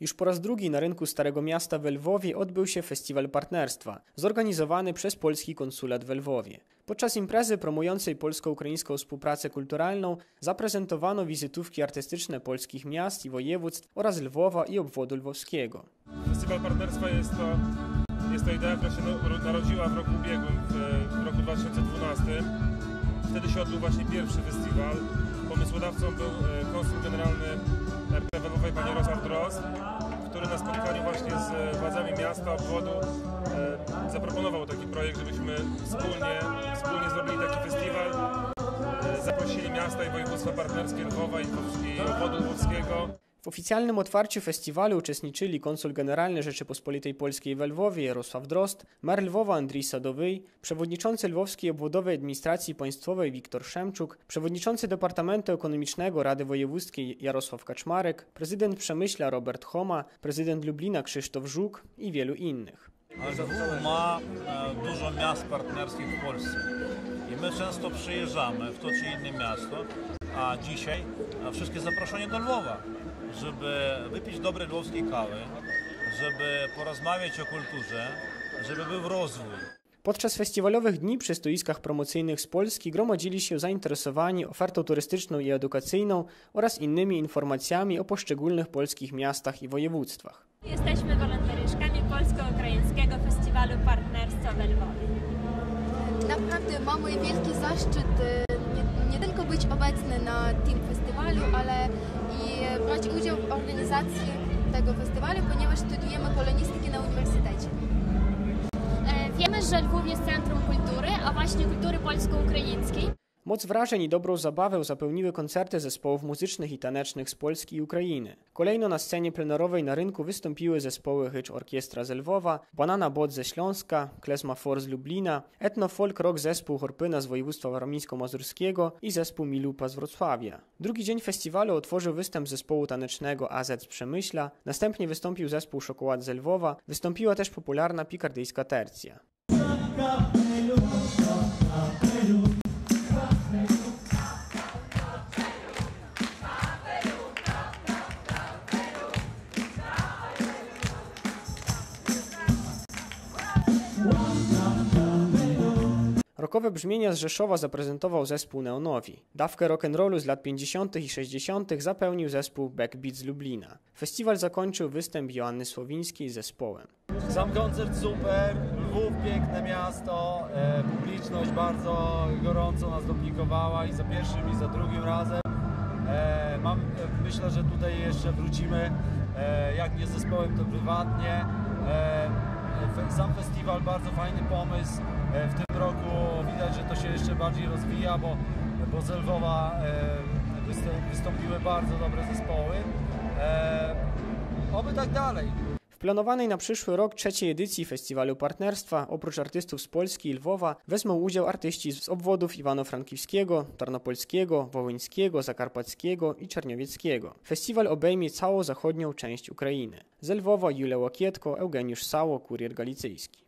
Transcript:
Już po raz drugi na rynku Starego Miasta we Lwowie odbył się Festiwal Partnerstwa, zorganizowany przez polski konsulat we Lwowie. Podczas imprezy promującej polsko-ukraińską współpracę kulturalną zaprezentowano wizytówki artystyczne polskich miast i województw oraz Lwowa i obwodu lwowskiego. Festiwal Partnerstwa jest to idea, która się narodziła w roku ubiegłym, w roku 2012. Wtedy się odbył właśnie pierwszy festiwal. Pomysłodawcą był konsul generalny RP we Lwowie, pan Jarosław Drost, który na spotkaniu właśnie z władzami miasta, obwodu zaproponował taki projekt, żebyśmy wspólnie zrobili taki festiwal. Zaprosili miasta i województwa partnerskie Lwowa i obwodu lwowskiego. W oficjalnym otwarciu festiwalu uczestniczyli konsul generalny Rzeczypospolitej Polskiej we Lwowie Jarosław Drost, mer Lwowa Andrij Sadowyj, przewodniczący Lwowskiej Obwodowej Administracji Państwowej Wiktor Szemczuk, przewodniczący Departamentu Ekonomicznego Rady Wojewódzkiej Jarosław Kaczmarek, prezydent Przemyśla Robert Homa, prezydent Lublina Krzysztof Żuk i wielu innych. Lwów ma dużo miast partnerskich w Polsce i my często przyjeżdżamy w to czy inne miasto, a dzisiaj wszystkie zaproszenie do Lwowa, żeby wypić dobrej lwowskiej kawy, żeby porozmawiać o kulturze, żeby był rozwój. Podczas festiwalowych dni przy stoiskach promocyjnych z Polski gromadzili się zainteresowani ofertą turystyczną i edukacyjną oraz innymi informacjami o poszczególnych polskich miastach i województwach. Jesteśmy wolontariuszkami Polsko-Ukraińskiego Festiwalu Partnerstwa we Lwowie. Naprawdę mamy wielki zaszczyt nie tylko być obecny na tym festiwalu, ale i brać udział w organizacji tego festiwalu, ponieważ studiujemy polonistykę na uniwersytecie. Wiemy, że Lwów jest centrum kultury, a właśnie kultury polsko-ukraińskiej. Moc wrażeń i dobrą zabawę zapełniły koncerty zespołów muzycznych i tanecznych z Polski i Ukrainy. Kolejno na scenie plenerowej na rynku wystąpiły zespoły Hycz Orkiestra z Lwowa, Banana Bot ze Śląska, Klesma Forz z Lublina, etno-folk rock zespół Chorpyna z województwa warmińsko-mazurskiego i zespół Milupa z Wrocławia. Drugi dzień festiwalu otworzył występ zespołu tanecznego AZ z Przemyśla, następnie wystąpił zespół Szokoład z Lwowa, wystąpiła też popularna pikardyjska tercja. Rockowe brzmienia z Rzeszowa zaprezentował zespół Neonowi. Dawkę rock'n'rollu z lat 50. i 60. zapełnił zespół Backbeats z Lublina. Festiwal zakończył występ Joanny Słowińskiej z zespołem. Sam koncert super, Lwów piękne miasto, publiczność bardzo gorąco nas dopnikowała i za pierwszym i za drugim razem. Myślę, że tutaj jeszcze wrócimy, jak nie z zespołem to prywatnie. Sam festiwal bardzo fajny pomysł, w tym roku widać, że to się jeszcze bardziej rozwija, bo z Lwowa wystąpiły bardzo dobre zespoły, oby tak dalej. W planowanej na przyszły rok trzeciej edycji Festiwalu Partnerstwa oprócz artystów z Polski i Lwowa wezmą udział artyści z obwodów Iwano-Frankiwskiego, Tarnopolskiego, Wołyńskiego, Zakarpackiego i Czerniowieckiego. Festiwal obejmie całą zachodnią część Ukrainy. Z Lwowa Julia Łokietko, Eugeniusz Sało, Kurier Galicyjski.